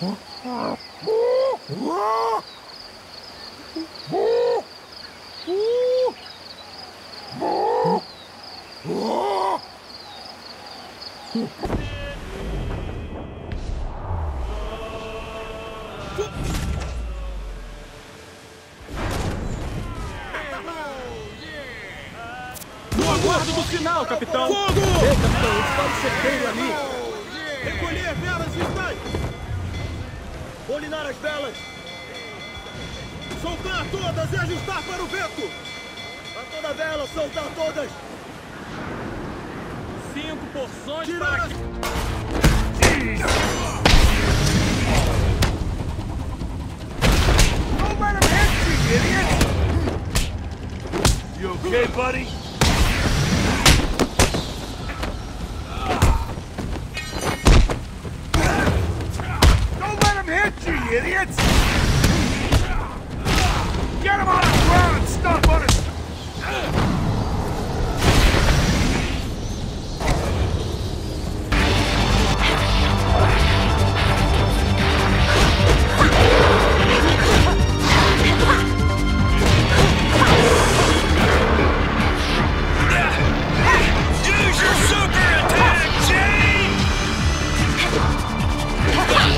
No aguardo do sinal, capitão! Fogo! Ei, capitão, está um cerqueiro ali! Recolher velas e estanques! Bolinar as velas! Soltar todas e ajustar para o vento! A toda vela, soltar todas! 5 porções tirar para... Oh, man, I'm hit, you idiot! You okay, buddy? Idiots! Get him on the ground and stop on it! Use your super attack, Jay! Ouch!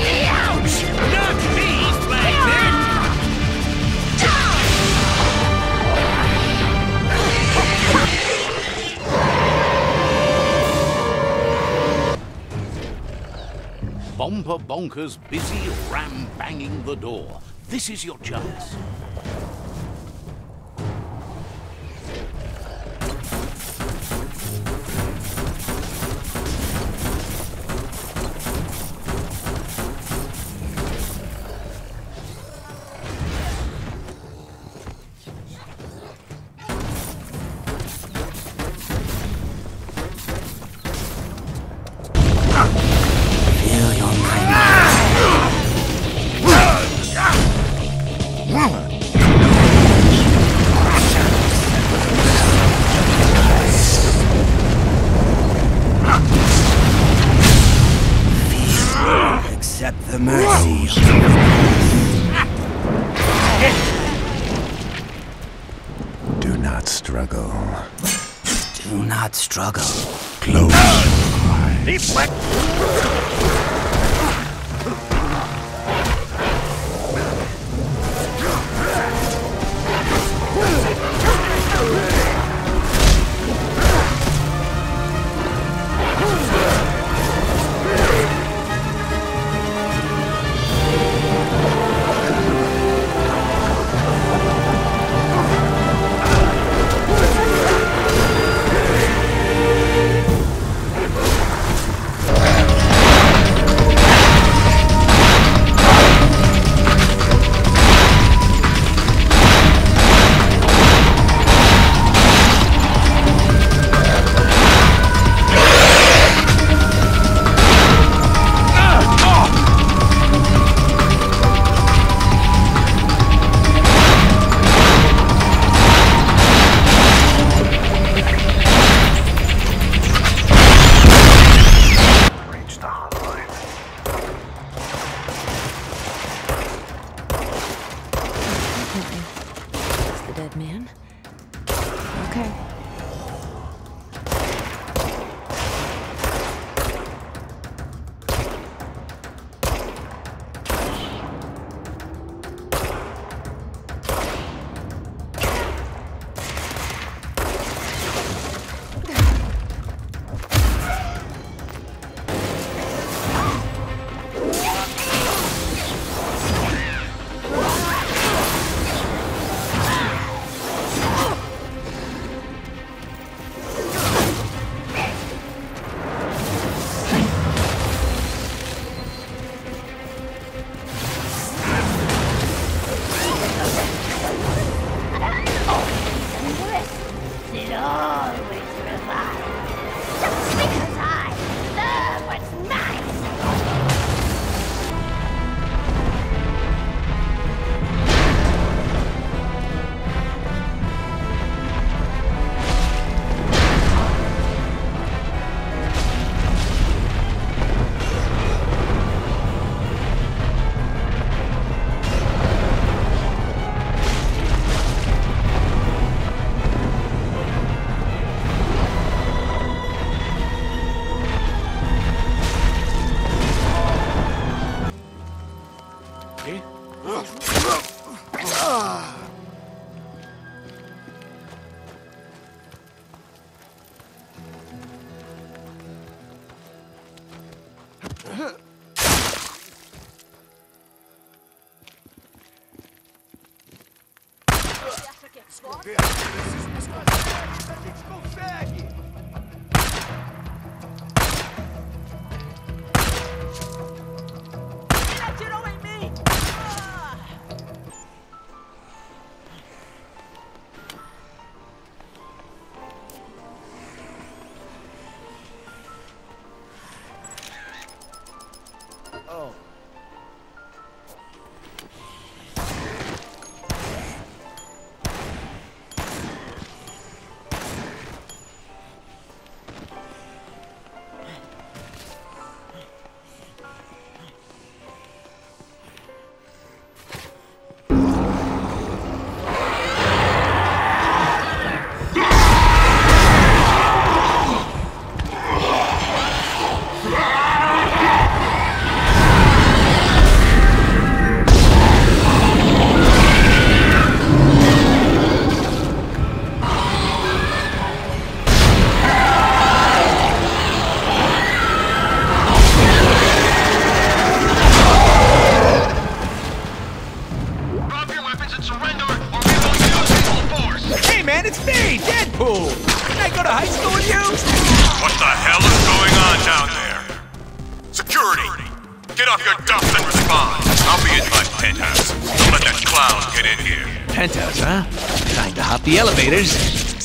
Bomber Bonkers busy ram-banging the door. This is your chance. Struggle. Close. Deflect.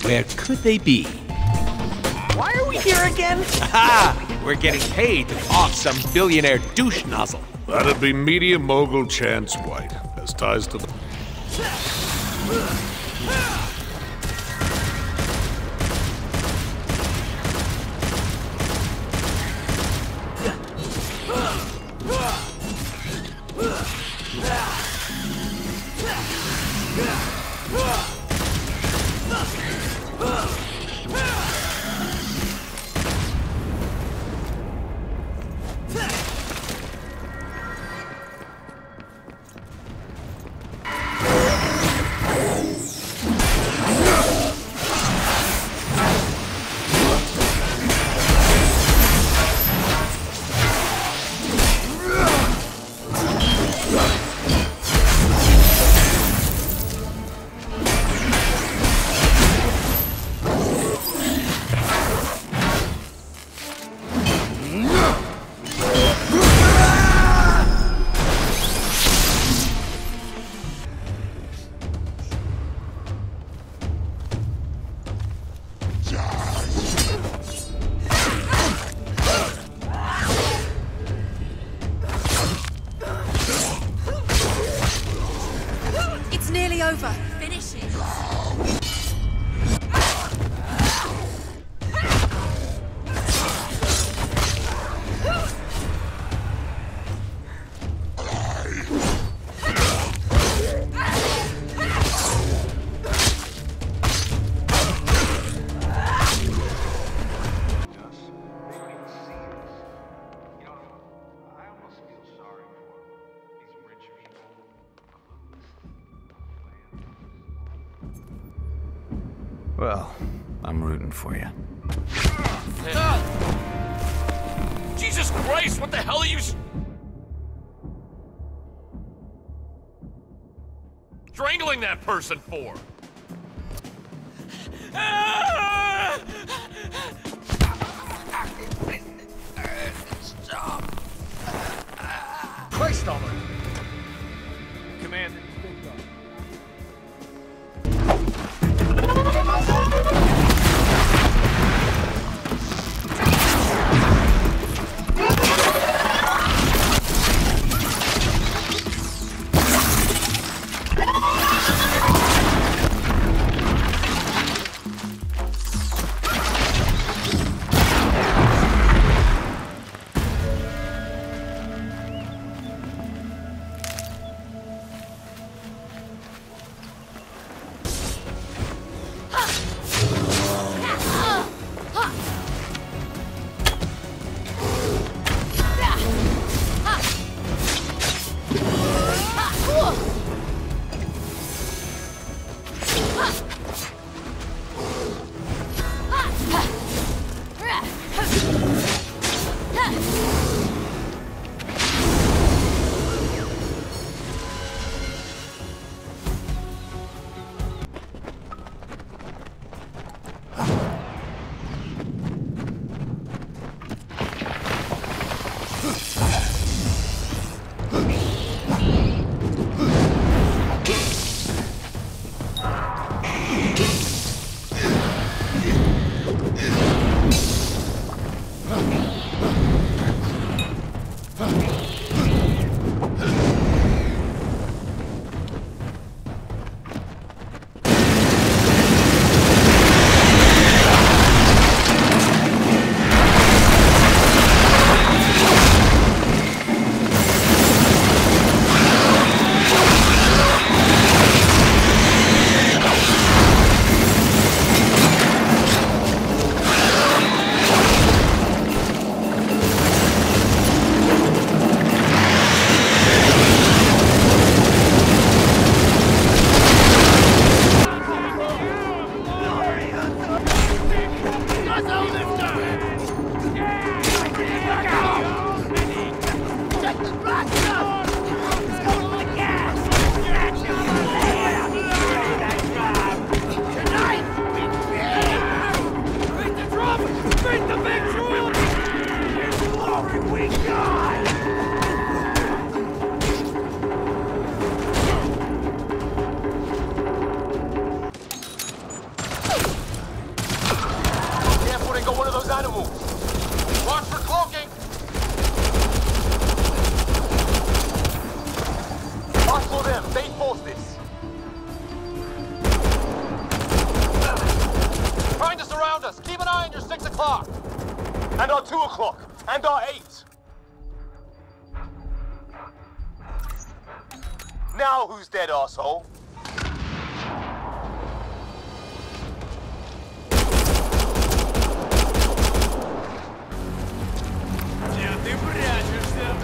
Where could they be? Why are we here again? Aha! We're getting paid to off some billionaire douche nozzle. That'd be media mogul Chance White. Has ties to the... Well, I'm rooting for you. Jesus Christ, what the hell are you... strangling that person for? Stop! Christ almighty! Commander. How can we die? Now who's dead, asshole? Где ты прячешься?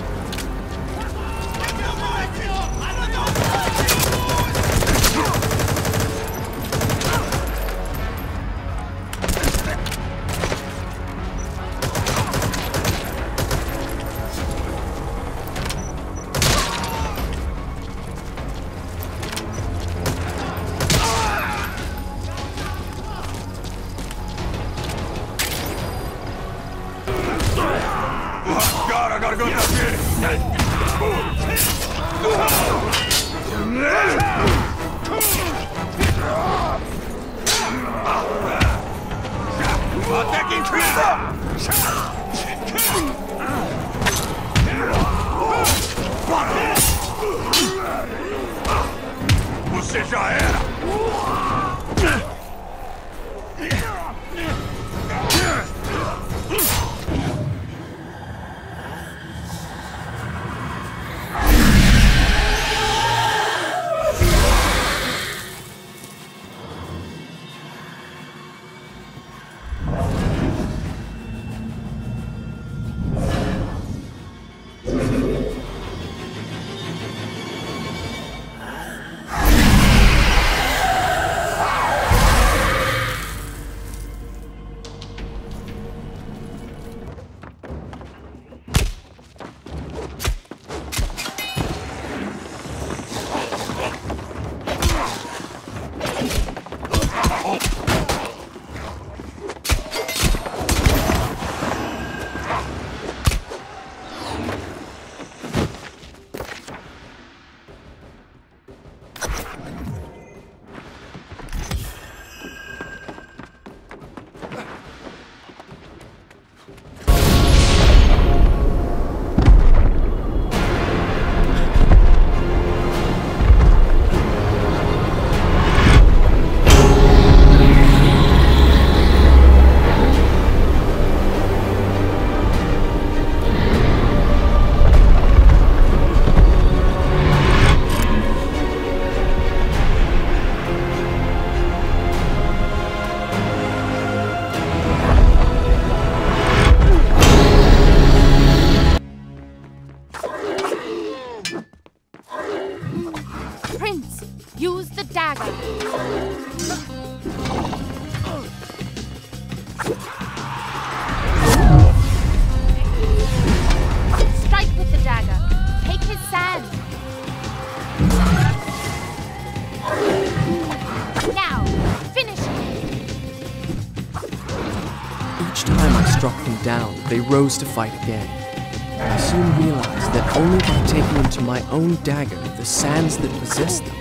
Você já era! They rose to fight again. I soon realized that only by taking into my own dagger the sands that possessed them.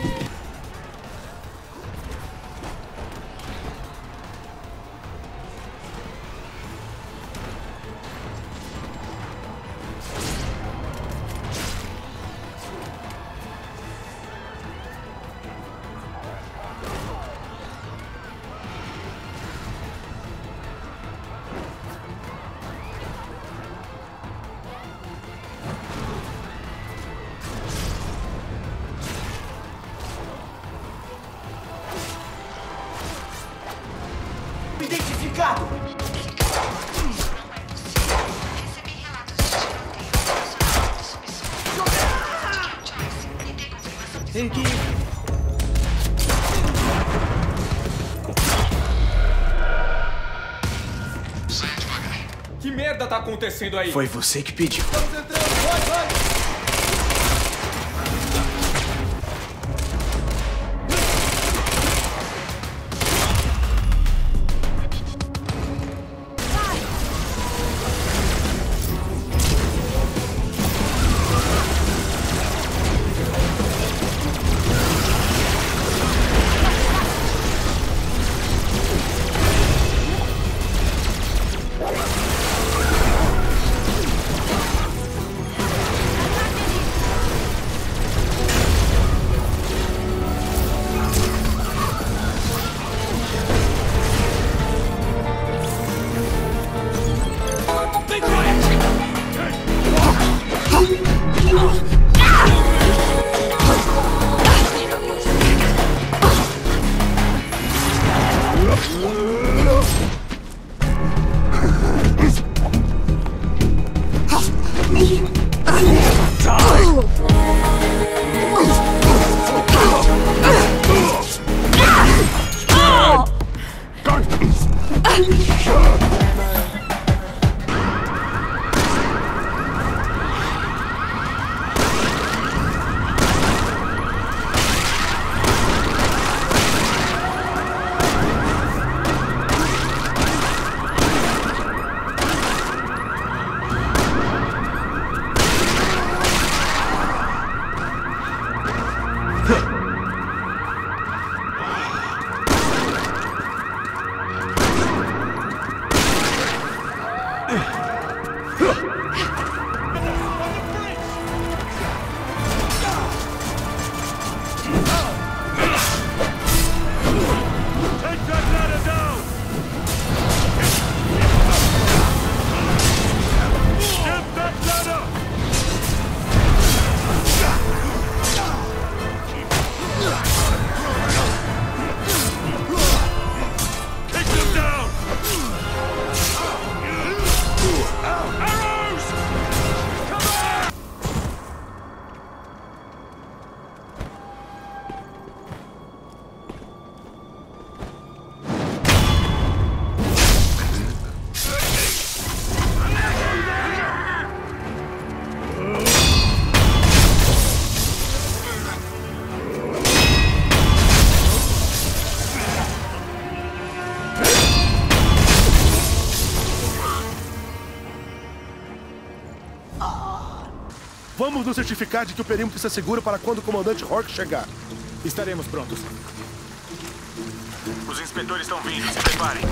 Thank you. Que merda tá acontecendo aí? Foi você que pediu. Estamos entrando, vai, vai! Vamos nos certificar de que o perímetro está seguro para quando o comandante Rourke chegar. Estaremos prontos. Os inspetores estão vindo, se preparem.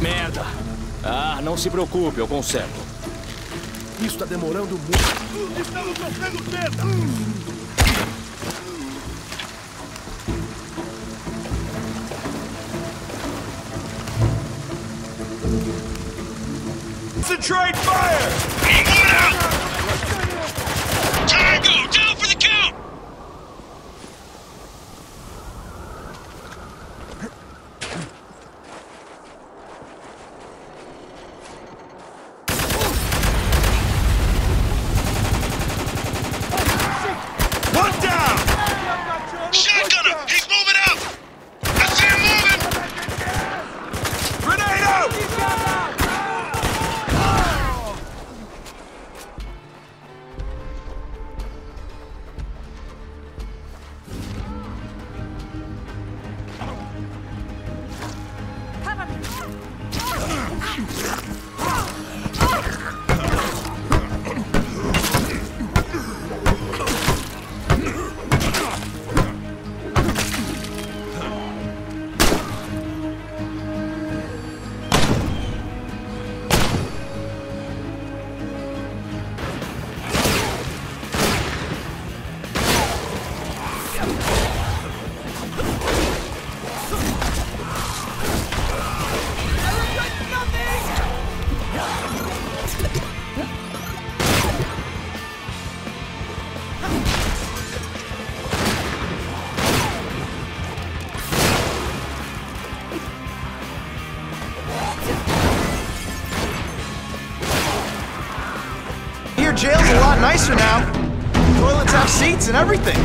Merda! Ah, não se preocupe, eu conserto. Isso está demorando muito. Estamos sofrendo perda! Concentrate fire! Tango, down for the count! One down! Shotgun him! He's moving out! I see him moving! Grenade out! Jail's a lot nicer now. Toilets have seats and everything.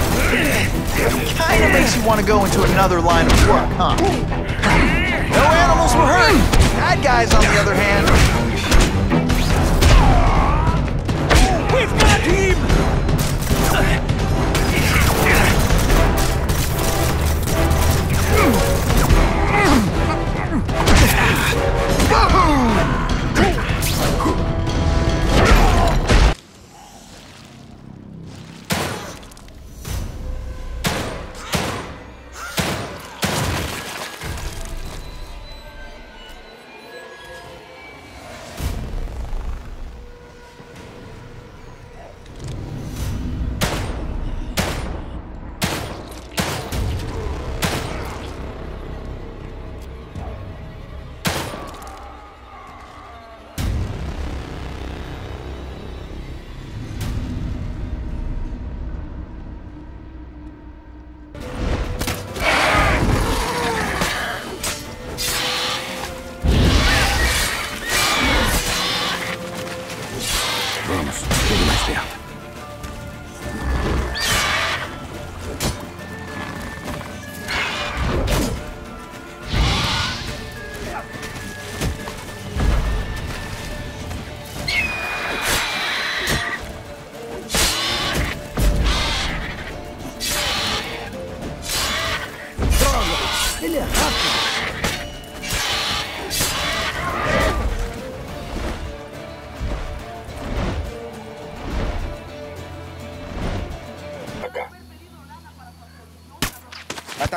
Kinda makes you want to go into another line of work, huh? No animals were hurt. Bad guys, on the other hand. We've got him! Woohoo!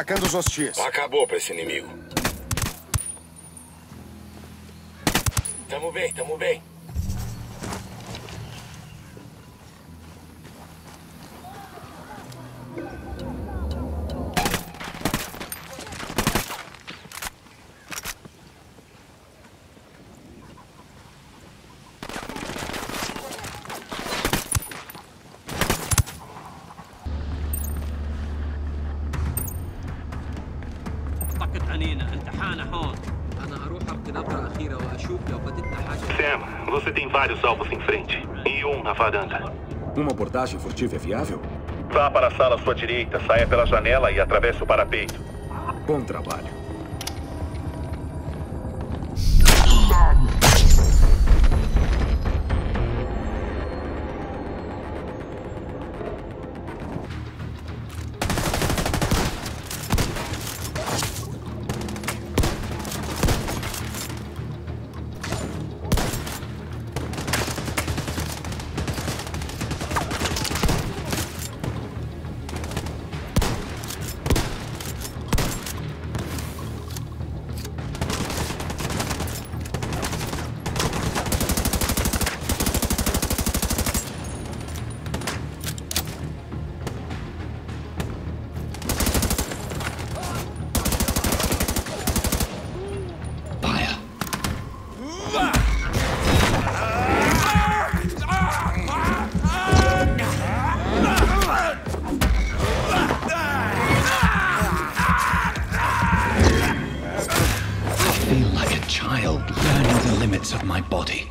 atacando os hostis. Acabou pra esse inimigo. Tamo bem, tamo bem. Sam, você tem vários alvos em frente e um na varanda. Uma abordagem furtiva é viável? Vá para a sala à sua direita, saia pela janela e atravesse o parapeito. Bom trabalho. Child learning the limits of my body.